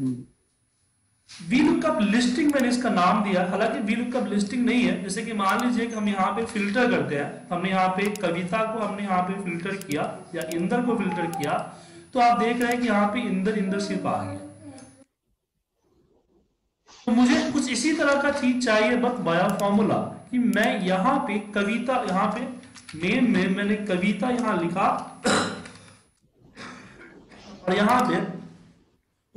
VLOOKUP listing मैंने इसका नाम दिया, हालांकि VLOOKUP लिस्टिंग नहीं है। जैसे कि मान लीजिए कि हम यहाँ पे फिल्टर करते हैं, हमने यहाँ पे कविता को हमने यहाँ पे फिल्टर किया या इंदर को फिल्टर किया, तो आप देख रहे हैं कि यहाँ पे इंदर इंदर सिर्फ आ गया। तो मुझे कुछ इसी तरह का चीज चाहिए बस बाय फॉर्मूला कि मैं यहाँ पे कविता, यहाँ पे नेम में मैंने कविता यहाँ लिखा और यहाँ पे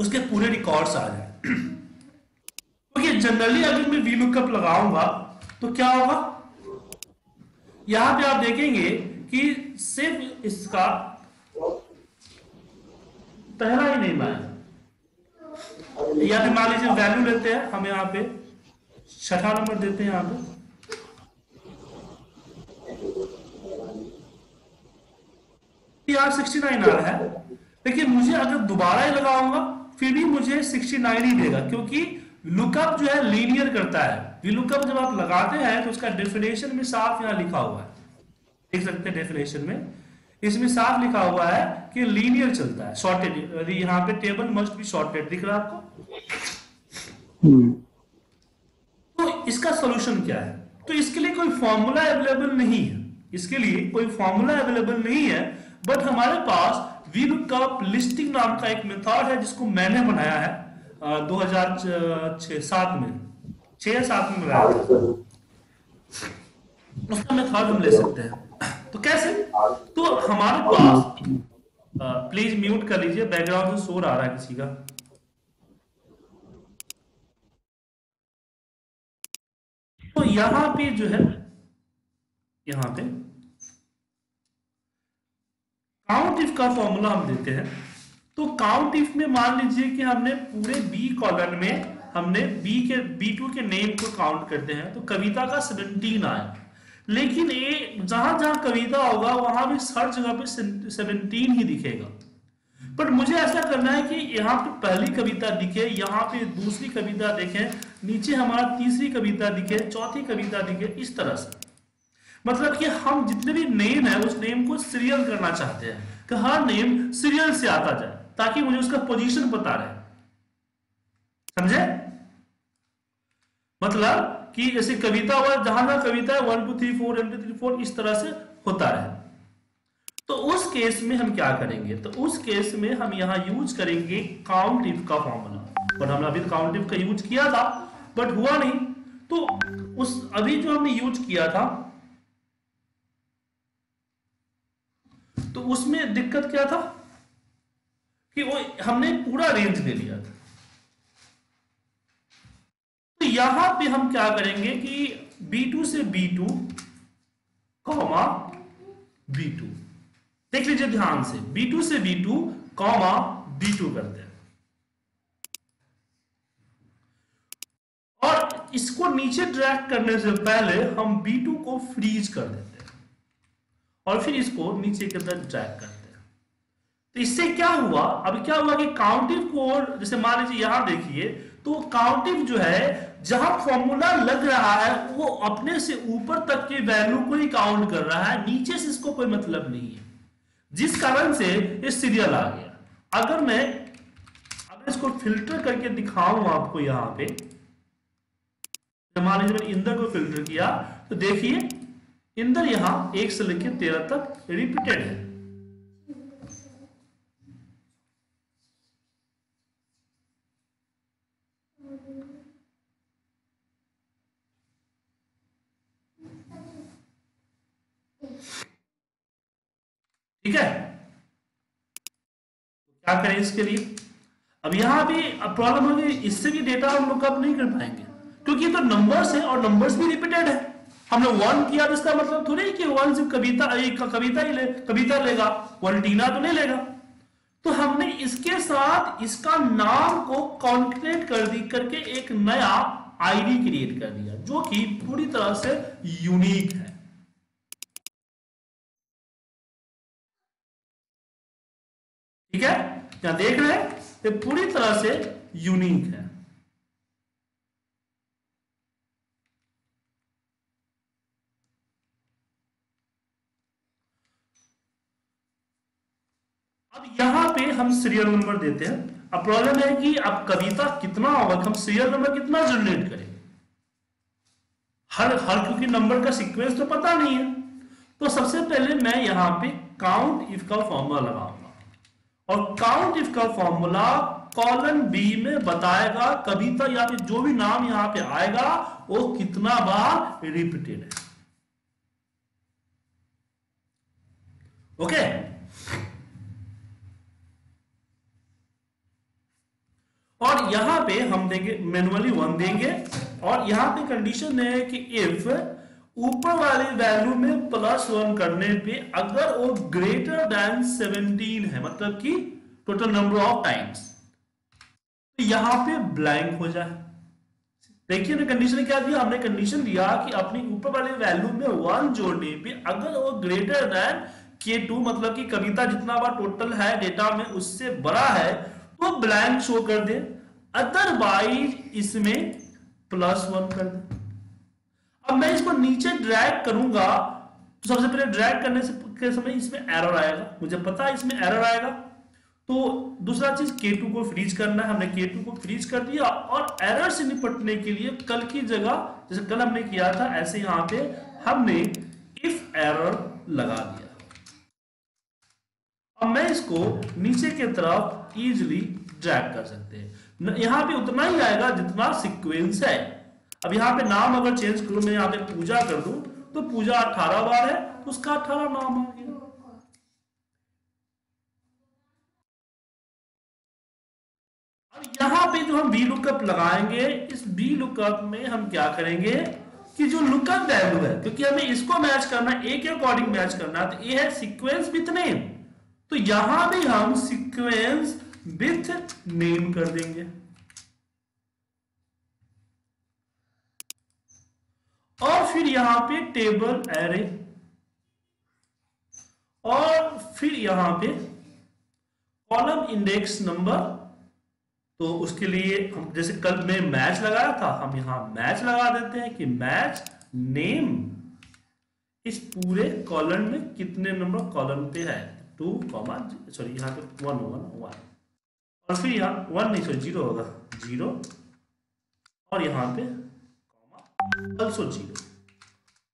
उसके पूरे रिकॉर्ड्स आ जाए। क्योंकि जनरली अगर मैं VLOOKUP लगाऊंगा तो क्या होगा, यहां पे आप देखेंगे कि सिर्फ इसका पहला ही नेम आया, या फिर मान लीजिए वैल्यू लेते हैं हम, यहाँ पे छठा नंबर देते हैं, यहाँ पे यार 69 आ रहा है। लेकिन मुझे अगर दोबारा ही लगाऊंगा फिर भी मुझे 69 ही देगा, क्योंकि लुकअप जो है लीनियर करता है। VLOOKUP जब आप लगाते हैं तो उसका डेफिनेशन में साफ यहाँ लिखा हुआ है, देख सकते हैं डेफिनेशन में, इसमें साफ लिखा हुआ है कि लीनियर चलता है, शॉर्टेड। यहाँ पे टेबल मस्ट बी शॉर्टेड दिख रहा है आपको। तो इसका सोल्यूशन क्या है? तो इसके लिए कोई फॉर्मूला अवेलेबल नहीं है, इसके लिए कोई फॉर्मूला अवेलेबल नहीं है, बट हमारे पास VLOOKUP लिस्टिंग नाम का एक मेथड है जिसको मैंने बनाया है 2006-07 में बनाया था। उसका मेथड हम ले सकते हैं, तो कैसे? तो हमारे पास, प्लीज म्यूट कर लीजिए, बैकग्राउंड में शोर आ रहा है किसी का। तो यहां पे जो है, यहां पे काउंट इफ का फॉर्मूला हम देते हैं। तो काउंट इफ में मान लीजिए कि हमने पूरे बी कॉलम में हमने बी टू के नेम को काउंट करते हैं, तो कविता का 17 आया। लेकिन जहां जहां कविता होगा वहां भी हर जगह पे 17 ही दिखेगा। बट मुझे ऐसा करना है कि यहाँ पे पहली कविता दिखे, यहाँ पे दूसरी कविता दिखे, नीचे हमारा तीसरी कविता दिखे, चौथी कविता दिखे, इस तरह से। मतलब कि हम जितने भी नेम है उस नेम को सीरियल करना चाहते हैं कि हर नेम सीरियल से आता जाए, ताकि मुझे उसका पोजीशन पता रहे। समझे? मतलब कि जैसे कविता हुआ, जहां जहां कविता है 1 2 3 4 1 2 3 4 इस तरह से होता रहे। तो उस केस में हम क्या करेंगे? तो उस केस में हम यहाँ यूज करेंगे काउंट इफ का फॉर्मूला। और हमने अभी काउंट इफ का यूज किया था बट हुआ नहीं, तो उस अभी जो हमने यूज किया था तो उसमें दिक्कत क्या था कि वो हमने पूरा रेंज ले लिया था। तो यहां पे हम क्या करेंगे कि B2 से B2 कॉमा B2, देख लीजिए ध्यान से, B2 से B2 कॉमा B2 करते हैं और इसको नीचे ड्रैग करने से पहले हम B2 को फ्रीज कर देते हैं और फिर इसको नीचे के अंदर ड्रैग करते हैं। तो इससे क्या हुआ, अभी क्या हुआ कि काउंट इफ को, जैसे मान लीजिए यहां देखिए, तो काउंट इफ जो है जहां फॉर्मूला लग रहा है वो अपने से ऊपर तक के वैल्यू को ही काउंट कर रहा है, नीचे से इसको कोई मतलब नहीं है, जिस कारण से ये सीरियल आ गया। अगर मैं इसको फिल्टर करके दिखाऊं आपको, यहाँ पे मान लीजिए मैंने इंदर को फिल्टर किया, तो देखिए इंदर यहां 1 से लेकर 13 तक रिपीटेड है। ठीक है, क्या करें इसके लिए? अब यहां भी प्रॉब्लम होगी, इससे भी डेटा हम लोग अब नहीं कर पाएंगे, क्योंकि ये तो नंबर्स है और नंबर्स भी रिपीटेड है। हमने 1 किया तो इसका मतलब थोड़ी कि 1 से कविता लेगा, वल्टीना तो नहीं लेगा। तो हमने इसके साथ इसका नाम को कॉन्क्रीट करके एक नया आईडी क्रिएट कर दिया जो कि पूरी तरह से यूनिक है। ठीक है, क्या देख रहे हैं? ये पूरी तरह से यूनिक है। अब यहां पे हम सीरियल नंबर देते हैं, अब प्रॉब्लम है कि अब कविता कितना होगा, हम सीरियल नंबर कितना जनरेट करें, हर क्योंकि नंबर का सीक्वेंस तो पता नहीं है। तो सबसे पहले मैं यहाँ पे काउंट इफ का फॉर्मूला लगाऊंगा और काउंट इफ का फॉर्मूला कॉलम बी में बताएगा कविता या फिर जो भी नाम यहाँ पे आएगा वो कितना बार रिपीटेड है। ओके, और यहां पे हम देंगे मैनुअली 1 देंगे और यहां पे कंडीशन है कि इफ ऊपर वाले वैल्यू में +1 करने पे अगर वो ग्रेटर देन 17 है, मतलब कि टोटल नंबर ऑफ टाइम्स, तो यहां पे ब्लैंक हो जाए। देखिए हमने कंडीशन क्या दिया, हमने कंडीशन दिया कि अपनी ऊपर वाले वैल्यू में 1 जोड़ने पे अगर वो ग्रेटर देन K2, मतलब कि कविता जितना बार टोटल है डेटा में उससे बड़ा है तो ब्लैंक शो कर दे, अदरवाइज इसमें +1 कर दे। अब मैं इसको नीचे ड्रैग करूंगा तो सबसे पहले ड्रैग करने के समय इसमें एरर आएगा, मुझे पता है इसमें एरर आएगा। तो दूसरा चीज K2 को फ्रीज करना है, हमने K2 को फ्रीज कर दिया और एरर से निपटने के लिए कल की जगह जैसे कल हमने किया था ऐसे यहां पे हमने इफ एरर लगा दिया। अब मैं इसको नीचे की तरफ इजिली ड्रैग कर सकते हैं, यहां पे उतना ही आएगा जितना सीक्वेंस है। अब यहाँ पे नाम अगर चेंज करूं, मैं यहाँ पे पूजा कर दूं तो पूजा 18 बार है तो उसका 18 नाम आ गया। अब यहाँ पे जो हम बी लुकअप लगाएंगे, इस बी लुकअप में हम क्या करेंगे कि जो लुकअप वैल्यू है, क्योंकि हमें इसको मैच करना है, ए के अकॉर्डिंग मैच करना है, तो ये है सीक्वेंस विद नेम, तो यहां भी हम सीक्वेंस विथ नेम कर देंगे। और फिर यहां पे टेबल एरे और फिर यहां पे कॉलम इंडेक्स नंबर, तो उसके लिए हम जैसे कल में मैच लगाया था, हम यहां मैच लगा देते हैं कि मैच नेम इस पूरे कॉलम में कितने नंबर कॉलम पे है, 2, यहाँ पे 1 होगा ना 1 और फिर यहाँ 1 नहीं 0 होगा 0 और यहाँ पे also 0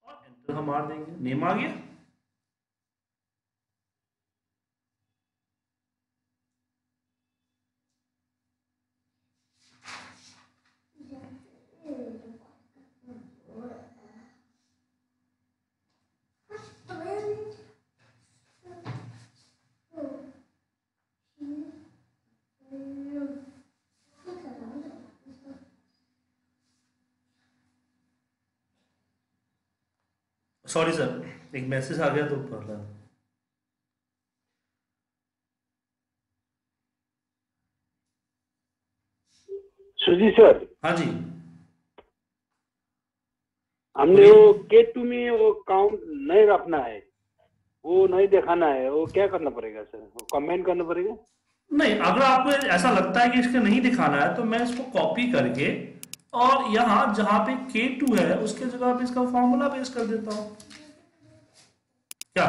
और एंटर हम मार देंगे, नेम आ गया। सॉरी सर, एक मैसेज आ गया तो पढ़ रहा हूं। सुजी सर, हाँ जी, हमने वो K2 में वो काउंट नहीं रखना है, वो नहीं दिखाना है, वो क्या करना पड़ेगा सर, वो कमेंट करना पड़ेगा? नहीं, अगर आपको ऐसा लगता है कि इसके नहीं दिखाना है तो मैं इसको कॉपी करके और यहाँ जहां पे K2 है उसके जगह पे इसका फॉर्मूला पेस्ट कर देता हूं, क्या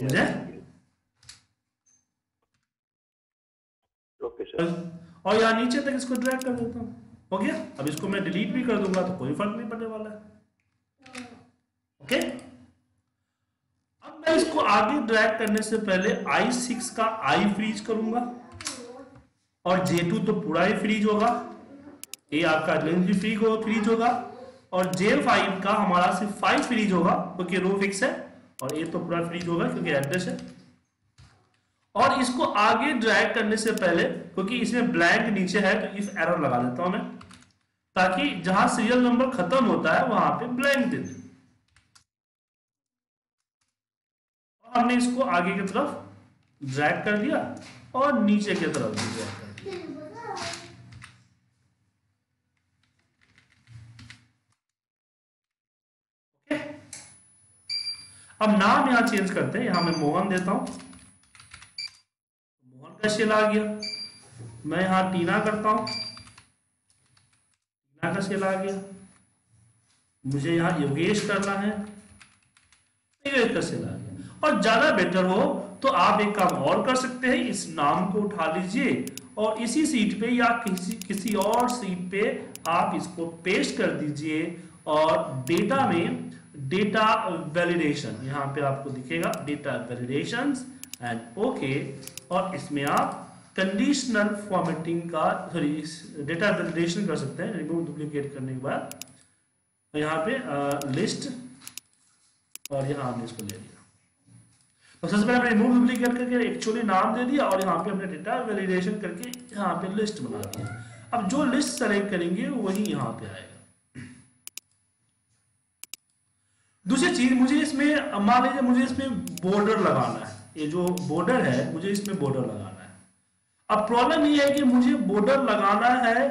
समझे? ओके सर, और यहाँ नीचे तक इसको ड्रैग कर देता हूँ। हो गया, अब इसको मैं डिलीट भी कर दूंगा तो कोई फर्क नहीं पड़ने वाला है। ओके, अब मैं इसको आगे ड्रैग करने से पहले I6 का I फ्रीज करूंगा और J2 तो पूरा ही फ्रीज होगा, ये आपका लेंथ फ्री को फ्रीज होगा और J5 का हमारा सिर्फ 5 फ्रीज होगा क्योंकि रो फिक्स है और ये तो पूरा फ्रीज होगा क्योंकि एड्रेस है। और इसको आगे ड्रैग करने से पहले क्योंकि इसमें ब्लैंक नीचे है तो इफ एरर लगा देता हूं मैं, ताकि जहां सीरियल नंबर खत्म होता है वहां पे ब्लैंक दे दें। और हमने इसको आगे की तरफ ड्रैग कर दिया और नीचे की तरफ ड्रैग कर दिया। अब नाम यहाँ चेंज करते हैं, यहाँ मैं मोहन देता हूँ, मोहन का शेल आ गया। मैं यहाँ टीना करता हूँ, टीना का शेल आ गया। मुझे यहाँ योगेश करना है, योगेश का शेल आ गया। और ज्यादा बेटर हो तो आप एक काम और कर सकते हैं, इस नाम को उठा लीजिए और इसी सीट पे या किसी और सीट पे आप इसको पेस्ट कर दीजिए और डेटा में डेटा वैलिडेशन यहाँ पे आपको दिखेगा डेटा वैलिडेशन एंड ओके, और इसमें आप कंडीशनल फॉर्मेटिंग का डेटा वैलिडेशन कर सकते हैं। रिमूव डुप्लीकेट करने के बाद यहाँ पे लिस्ट और यहाँ हमने इसको ले लिया। तो सबसे पहले हमने रिमूव डुप्लीकेट करके एक्चुअली नाम दे दिया और यहाँ पे हमने डेटा वैलिडेशन करके यहाँ पे लिस्ट बना दिया। अब जो लिस्ट सेलेक्ट करेंगे वही यहाँ पे आएगा। दूसरी चीज, मुझे इसमें मान लीजिए मुझे इसमें बॉर्डर लगाना है, ये जो बॉर्डर है मुझे इसमें बॉर्डर लगाना है। अब प्रॉब्लम ये है कि मुझे बॉर्डर लगाना है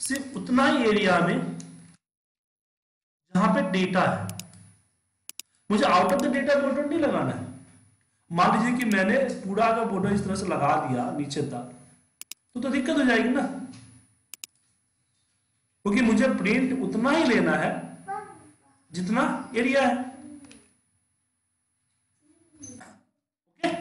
सिर्फ उतना ही एरिया में जहां पे डेटा है, मुझे out of the data border नहीं लगाना है। मान लीजिए कि मैंने पूरा का बॉर्डर इस तरह से लगा दिया नीचे तक तो दिक्कत हो जाएगी ना, क्योंकि मुझे प्रिंट उतना ही लेना है जितना एरिया है। ओके,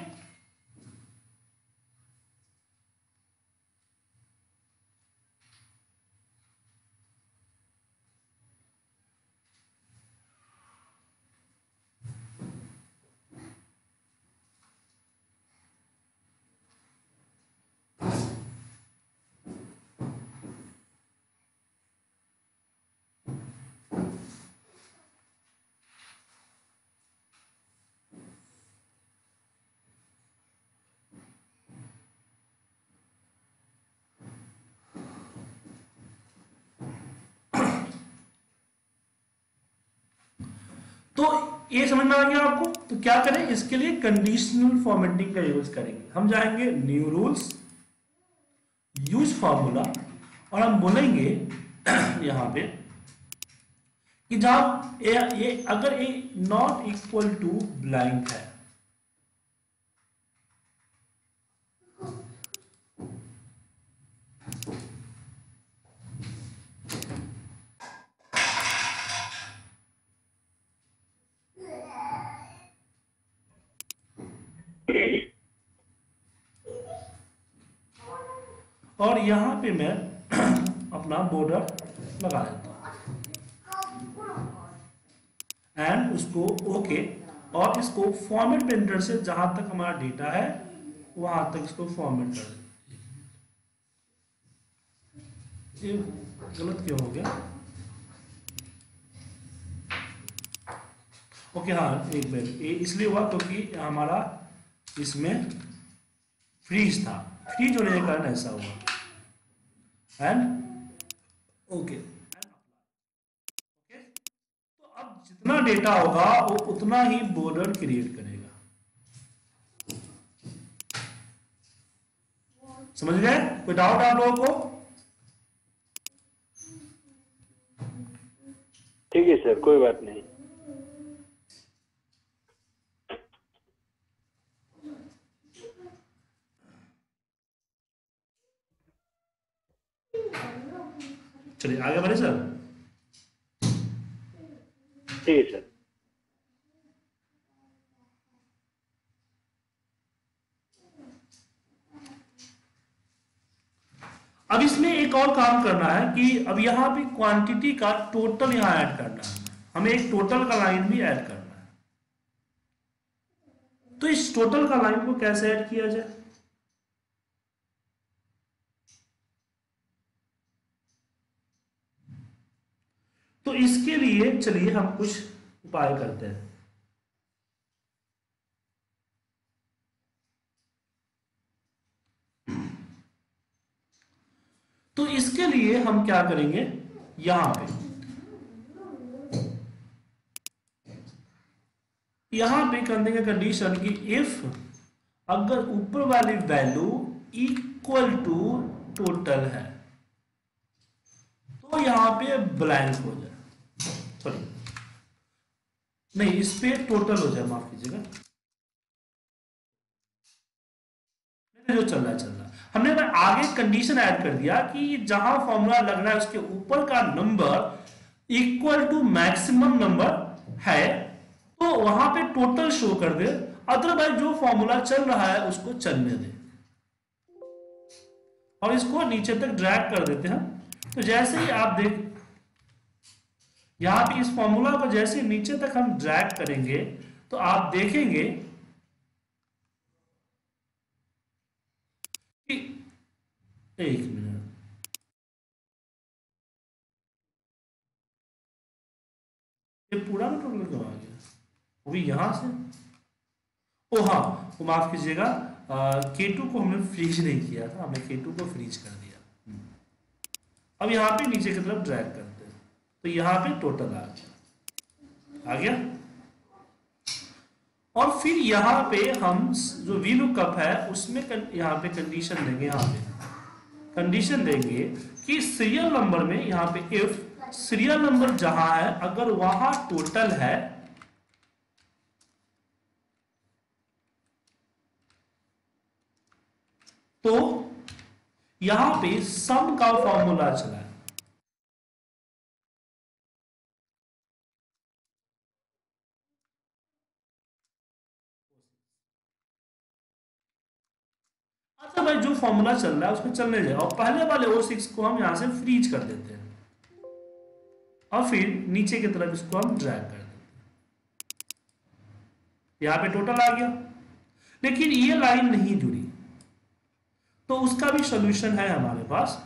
तो ये समझ में आ गया आपको। तो क्या करें, इसके लिए कंडीशनल फॉर्मेटिंग का यूज करेंगे। हम जाएंगे न्यू रूल्स, यूज फार्मूला, और हम बोलेंगे यहां पे कि जब ये अगर A not equal to blank है, और यहां पे मैं अपना बॉर्डर लगा देता हूं एंड उसको ओके, और इसको फॉर्मेट प्रिंटर से जहां तक हमारा डेटा है वहां तक इसको फॉर्मेट कर दें। ये गलत क्यों हो गया? ओके हाँ, एक मिनट, इसलिए हुआ क्योंकि हमारा इसमें फ्रीज था, फ्रीज होने के कारण ऐसा हुआ। एंड ओके, तो अब जितना डेटा होगा वो उतना ही बॉर्डर क्रिएट करेगा। समझ गए? कोई डाउट आप लोगों को? ठीक है सर, कोई बात नहीं। चलिए आगे बढ़े सर। ठीक है सर। अब इसमें एक और काम करना है कि अब यहाँ पे क्वांटिटी का टोटल यहाँ ऐड करना है, हमें एक टोटल का लाइन भी ऐड करना है। तो इस टोटल का लाइन को कैसे ऐड किया जाए? तो इसके लिए चलिए हम कुछ उपाय करते हैं। तो इसके लिए हम क्या करेंगे, यहां पे कर देंगे कंडीशन कि इफ अगर ऊपर वाली वैल्यू इक्वल टू टोटल है तो यहां पे ब्लैंक हो जाए, नहीं इस पे टोटल हो जाए, माफ कीजिएगा, जो चल रहा है। हमने ना आगे कंडीशन ऐड कर दिया कि जहां फॉर्मूला लग रहा है उसके ऊपर का number equal to maximum number है तो वहां पे टोटल शो कर दे। अदरवाइज जो फॉर्मूला चल रहा है उसको चलने दें और इसको नीचे तक ड्रैग कर देते हैं। तो जैसे ही आप देख यहां पे इस फॉर्मूला को जैसे नीचे तक हम ड्रैग करेंगे तो आप देखेंगे कि एक मिनट ये पूरा कंट्रोल क्यों आ गया, वो भी यहां से। ओ हाँ, तो माफ कीजिएगा K2 को हमने फ्रीज नहीं किया था, हमने K2 को फ्रीज कर दिया। अब यहाँ पे नीचे की तरफ ड्रैग करते हैं तो यहाँ पे टोटल आ गया। और फिर यहाँ पे हम जो VLOOKUP है उसमें यहाँ पे कंडीशन देंगे, कि सीरियल नंबर में यहाँ पे इफ सीरियल नंबर जहाँ है अगर वहाँ टोटल है तो यहां पे सम का फॉर्मूला चला है। अच्छा भाई, जो फॉर्मूला चल रहा है उसको चलने जाए और पहले वाले O6 को हम यहां से फ्रीज कर देते हैं और फिर नीचे की तरफ इसको हम ड्रैग कर देते हैं। यहां पे टोटल आ गया, लेकिन ये लाइन नहीं जुड़ी तो उसका भी सोल्यूशन है हमारे पास।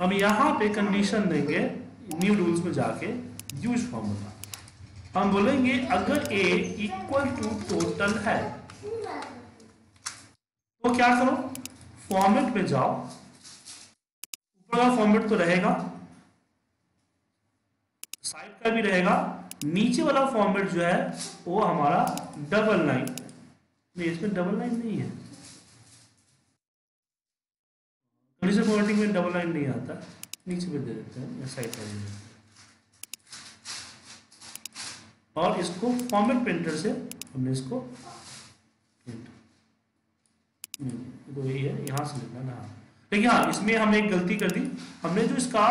हम यहां पे कंडीशन देंगे, न्यू रूल्स में जाके यूज फॉर्मूला हम बोलेंगे अगर A इक्वल टू टोटल है तो क्या करो, फॉर्मेट पे जाओ, ऊपर का फॉर्मेट तो रहेगा, साइड का भी रहेगा, नीचे वाला फॉर्मेट जो है वो हमारा डबल लाइन नहीं, इसमें डबल लाइन नहीं है, फॉर्मेटिंग में डबल लाइन नहीं आता, नीचे पे दे देते हैं साइड पर और इसको फॉर्मेट प्रिंटर से हमने इसको तो यही है, यहाँ से लेना ना। लेकिन हाँ, इसमें हमने एक गलती कर दी, हमने जो इसका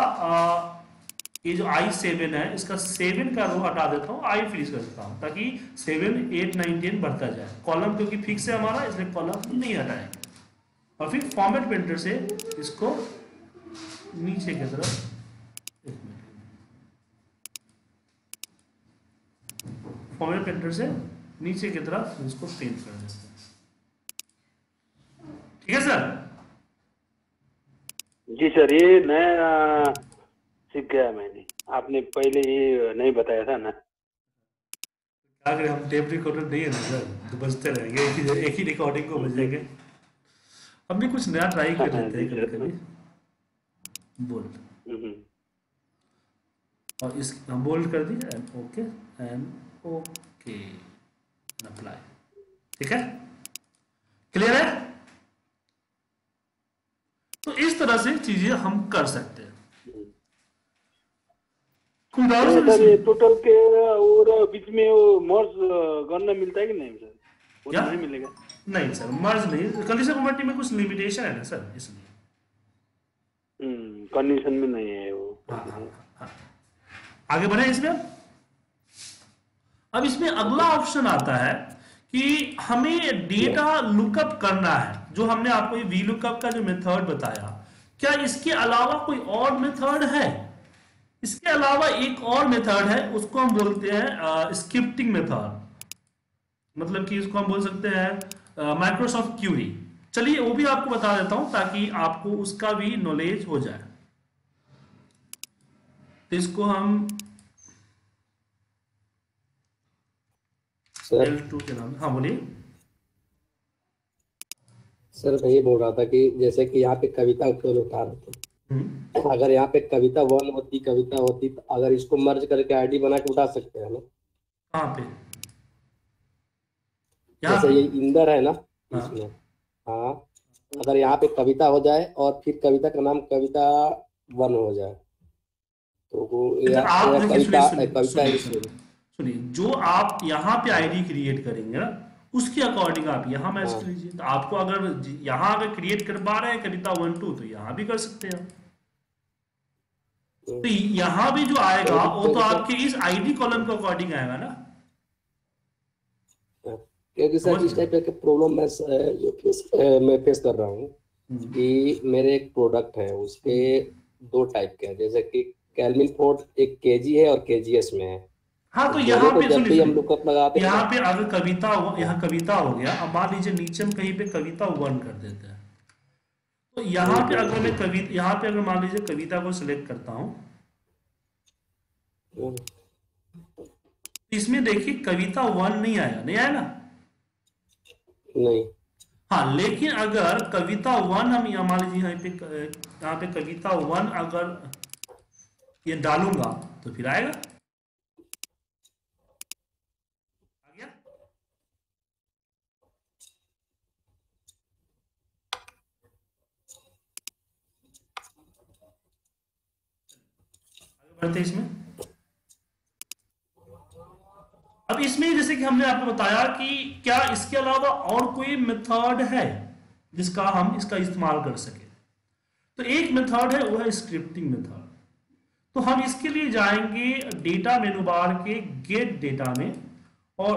ये जो I7 है इसका 7 का रो हटा देता हूँ, I फ्रीज कर देता हूँ ताकि 7, 8, 9, 10 बढ़ता जाए। कॉलम क्योंकि फिक्स है हमारा इसलिए कॉलम नहीं हटाएंगे और फिर फॉर्मेट प्रिंटर से इसको नीचे की तरफ, एक मिनट, फॉर्मेट प्रिंटर से नीचे की तरफ इसको प्रिंट कर देते हैं। ठीक है सर? जी सर, ये नया सीख गया मैंने, आपने पहले ये नहीं बताया था ना। अगर हम टेप रिकॉर्डर नहीं है ना सर तो बजते रहेंगे, एक ही रिकॉर्डिंग को बजेंगे। हमने कुछ नया ट्राई कर लेते हैं बोल्ड और इस बोल्ड कर दी एंड ओके अप्लाई। ठीक है, क्लियर है? तो इस तरह से चीजें हम कर सकते हैं। टोटल के और बीच में वो मर्ज करना मिलता है कि नहीं सर? वो नहीं मिलेगा, नहीं सर, मर्ज नहीं, कंडीशन कमेटी में कुछ लिमिटेशन है ना सर, इसलिए कंडीशन में नहीं है वो। हाँ। आगे बढ़े इसमें। अब इसमें अगला ऑप्शन आता है कि हमें डेटा लुकअप करना है, जो हमने आपको ये VLOOKUP का जो मेथड बताया, क्या इसके अलावा कोई और मेथड है? इसके अलावा एक और मेथड है, उसको हम बोलते हैं स्क्रिप्टिंग मेथड, मतलब कि इसको हम बोल सकते हैं माइक्रोसॉफ्ट क्यूरी। चलिए वो भी आपको बता देता हूं ताकि आपको उसका भी नॉलेज हो जाए। तो इसको हम L2 के नाम, हाँ बोलिए सर। वही बोल रहा था कि जैसे कि यहाँ पे कविता को उठा देते हैं, अगर यहाँ पे कविता 1 होती, कविता होती, तो अगर इसको मर्ज करके आईडी बना के उठा सकते हैं ना। कहाँ पे? जैसे ये इंदर है ना, इसमें हाँ, अगर यहाँ पे कविता हो जाए और फिर कविता का नाम कविता 1 हो जाए तो सुनिए, जो आप यहाँ पे आईडी क्रिएट करेंगे ना उसके अकॉर्डिंग आप यहाँ मैच कर लीजिए। तो आपको अगर यहाँ अगर क्रिएट कर पा रहे हैं कविता 1, 2 तो यहाँ भी कर सकते हैं। तो यहाँ भी जो आएगा वो तो आपके इस आईडी कॉलम के अकॉर्डिंग आएगा ना। क्योंकि सर इस टाइप के प्रॉब्लम मैं फेस कर रहा हूँ कि मेरे एक प्रोडक्ट है, उसके दो टाइप के हैं, जैसे कि कैलमिन फोर्ट एक केजी है और केजीएस में है। हाँ, तो यहाँ पे जब भी हम लुकअप लगाते हैं यहाँ पे अगर कविता हो, यहाँ कविता हो गया। अब मान लीजिए नीचे हम कहीं पे कविता 1 कर देते हैं, तो यहाँ पे अगर मैं कविता, यहाँ पे अगर मान लीजिए कविता को सिलेक्ट करता हूँ, इसमें देखिए कविता 1 नहीं आया, नहीं आया ना, नहीं। हाँ, लेकिन अगर कविता 1 हम यहाँ मान लीजिए यहाँ पे कविता 1 अगर ये डालूंगा तो फिर आएगा, आ गया। आगे बढ़ते हैं इसमें। अब इसमें जैसे कि हमने आपको बताया कि क्या इसके अलावा और कोई मेथड है जिसका हम इसका इस्तेमाल कर सके, तो एक मेथड है वो है स्क्रिप्टिंग मेथड। तो हम इसके लिए जाएंगे डेटा मेनू बार के गेट डेटा में, और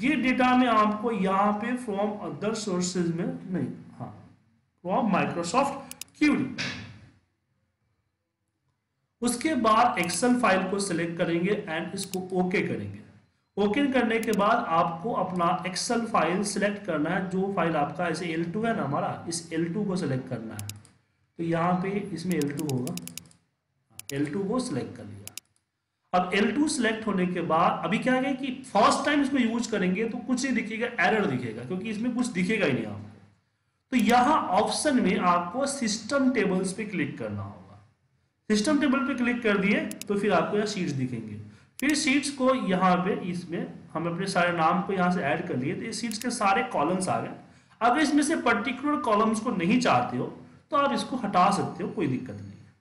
गेट डेटा में आपको यहाँ पे फ्रॉम अदर सोर्सेज में नहीं, हाँ, फ्रॉम माइक्रोसॉफ्ट क्यूरी। उसके बाद एक्सेल फाइल को सिलेक्ट करेंगे एंड इसको ओके करेंगे। ओके करने के बाद आपको अपना एक्सेल फाइल सिलेक्ट करना है, जो फाइल आपका ऐसे L2 है ना हमारा, इस L2 को सिलेक्ट करना है। तो यहाँ पे इसमें L2 होगा, L2 को सिलेक्ट कर लिया। अब L2 सिलेक्ट होने के बाद अभी क्या है कि फर्स्ट टाइम इसको यूज करेंगे तो कुछ नहीं दिखेगा, एरर दिखेगा, क्योंकि इसमें कुछ दिखेगा ही नहीं आपको। तो यहाँ ऑप्शन में आपको सिस्टम टेबल्स पे क्लिक करना होगा। सिस्टम टेबल पे क्लिक कर दिए तो फिर आपको यहाँ शीट्स दिखेंगे। फिर सीट्स को यहाँ पे इसमें हम अपने सारे नाम को यहाँ से ऐड कर लिए, तो इस सीट्स के सारे कॉलम्स आ गए। अगर इसमें से पर्टिकुलर कॉलम्स को नहीं चाहते हो तो आप इसको हटा सकते हो, कोई दिक्कत नहीं है।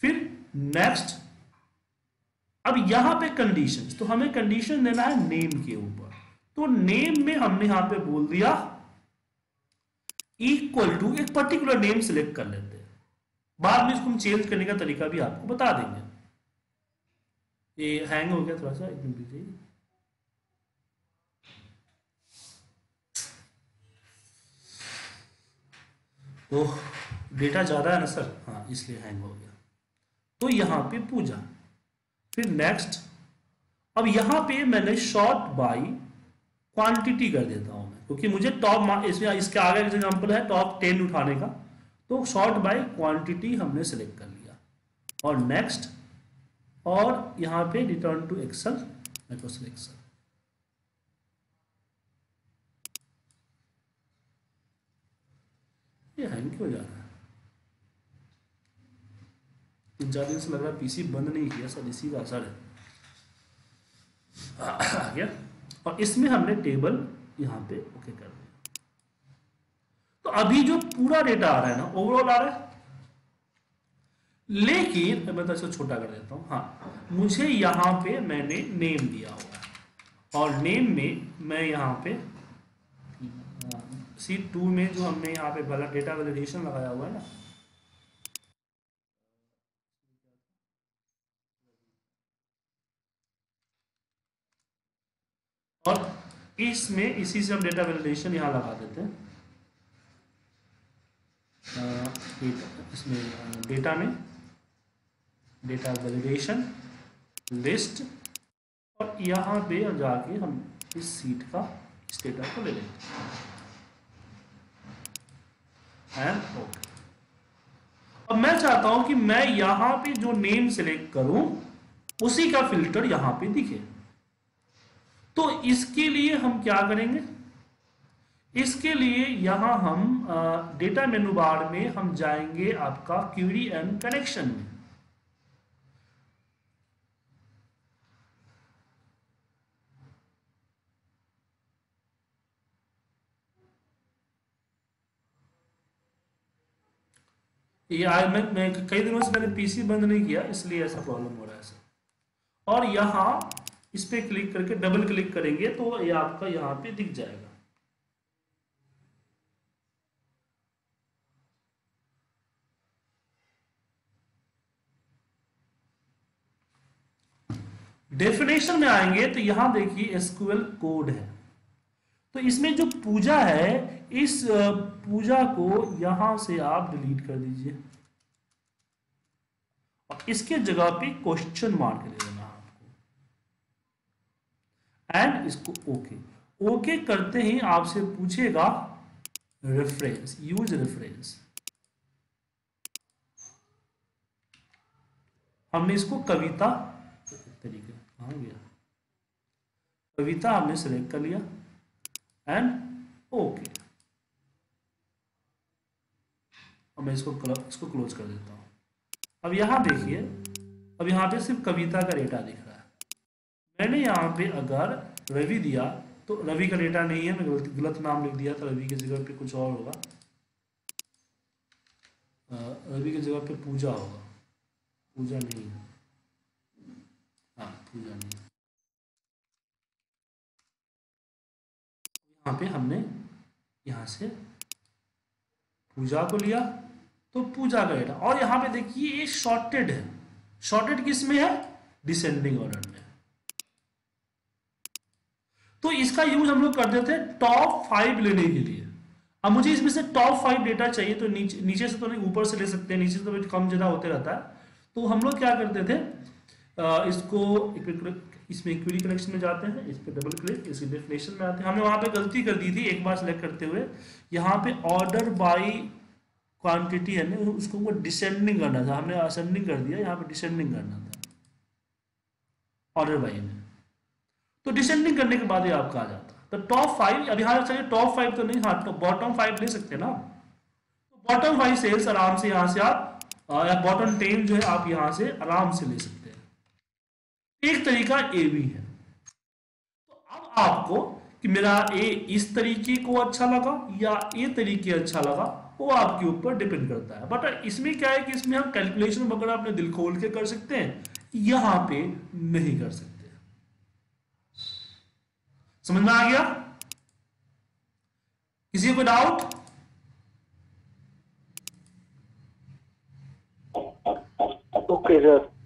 फिर नेक्स्ट। अब यहाँ पे कंडीशंस, तो हमें कंडीशन देना है नेम के ऊपर। तो नेम में हमने यहाँ पे बोल दिया इक्वल टू, एक पर्टिकुलर नेम सिलेक्ट कर लेते हैं, बाद में इसको हम चेंज करने का तरीका भी आपको बता देंगे। ये हैंग हो गया थोड़ा सा, एकदम बिजी। ओह, डेटा ज्यादा है ना सर, हाँ, इसलिए हैंग हो गया। तो यहाँ पे पूजा, फिर नेक्स्ट। अब यहाँ पे मैंने शॉर्ट बाय क्वांटिटी कर देता हूँ मैं, क्योंकि मुझे टॉप, इसमें इसके आगे एग्जाम्पल है टॉप 10 उठाने का, तो शॉर्ट बाय क्वांटिटी हमने सेलेक्ट कर लिया और नेक्स्ट, और यहाँ पे return to Excel, Microsoft Excel. ये हैंग क्यों जा रहा है? 3-4 दिन से लग रहा है पीसी बंद नहीं किया सर, इसी का असर है। आ गया, और इसमें हमने टेबल यहाँ पे ओके कर दिया। तो अभी जो पूरा डेटा आ रहा है ना, ओवरऑल आ रहा है, लेकिन मैं तो इसको छोटा कर देता हूँ। हाँ, मुझे यहाँ पे मैंने नेम दिया हुआ और नेम में मैं यहाँ पे C2 में जो हमने यहाँ पे वाला डेटा वैलिडेशन लगाया हुआ है ना, और इसमें इसी से हम डेटा वैलिडेशन यहाँ लगा देते हैं। इसमें डेटा में डेटा वैलिडेशन लिस्ट, और यहाँ पे जाके हम इस सीट का इस डेटा को ले लेते हैं। अब मैं चाहता हूं कि मैं यहाँ पे जो नेम सिलेक्ट करूं उसी का फिल्टर यहाँ पे दिखे, तो इसके लिए हम क्या करेंगे, इसके लिए यहाँ हम डेटा मेनू बार में हम जाएंगे आपका क्यूरी एंड कनेक्शन में। ये मैं कई दिनों से मैंने पीसी बंद नहीं किया इसलिए ऐसा प्रॉब्लम हो रहा है सर। और यहाँ इस पे क्लिक करके डबल क्लिक करेंगे तो ये आपका यहाँ पे दिख जाएगा। डेफिनेशन में आएंगे तो यहां देखिए एसक्यूएल कोड है, तो इसमें जो पूजा है, इस पूजा को यहां से आप डिलीट कर दीजिए और इसके जगह पे क्वेश्चन मार्क ले देना आपको एंड इसको ओके करते ही आपसे पूछेगा रेफरेंस, यूज रेफरेंस। हमने इसको कविता तरीके हो गया, कविता हमने सेलेक्ट कर लिया एंड ओके। और मैं इसको क्लोज कर देता हूं। अब यहां देखिए, अब यहां पे सिर्फ कविता का डेटा दिख रहा है। मैंने यहां पे अगर रवि दिया तो रवि का डेटा नहीं है, मैं गलत नाम लिख दिया था, रवि की जगह पे कुछ और होगा, रवि की जगह पे पूजा होगा, पूजा नहीं है, हाँ पूजा नहीं है। यहाँ पे हमने यहाँ से पूजा को लिया तो पूजा का डेटा, और यहाँ पे देखिए ये शॉर्टेड है। शॉर्टेड किस में है? डिसेंडिंग ऑर्डर में। तो इसका यूज हम लोग कर देते हैं टॉप 5 लेने के लिए। अब मुझे इसमें से टॉप 5 डेटा चाहिए तो नीचे से तो नहीं, ऊपर से ले सकते हैं, नीचे से तो कम ज्यादा होते रहता है। तो हम लोग क्या करते थे, इसको इसमें क्वेरी कलेक्शन में जाते हैं, इस पर डबल क्लिक, इसकी डेफिनेशन में आते हैं। हमने वहाँ पे गलती कर दी थी एक बार सेलेक्ट करते हुए, यहाँ पे ऑर्डर बाय क्वांटिटी है ना, उसको वो डिसेंडिंग करना था, हमने असेंडिंग कर दिया, यहाँ पे डिसेंडिंग करना था ऑर्डर बाई में। तो डिसेंडिंग करने के बाद ये आपका आ जाता। तो टॉप 5, अब यहाँ चाहिए टॉप 5 तो नहीं, हाँ बॉटम 5 ले सकते ना। तो बॉटम 5 सेल्स आराम से यहाँ से आप, या बॉटम 10 जो है आप यहां से आराम से ले सकते हैं। एक तरीका ए भी है। तो अब आपको कि मेरा ए इस तरीके को अच्छा लगा या ए तरीके अच्छा लगा, वो आपके ऊपर डिपेंड करता है। बट इसमें क्या है कि इसमें हम कैलकुलेशन वगैरह अपने दिल खोल के कर सकते हैं, यहां पे नहीं कर सकते। समझ में आ गया? किसी को डाउट? Okay, sir.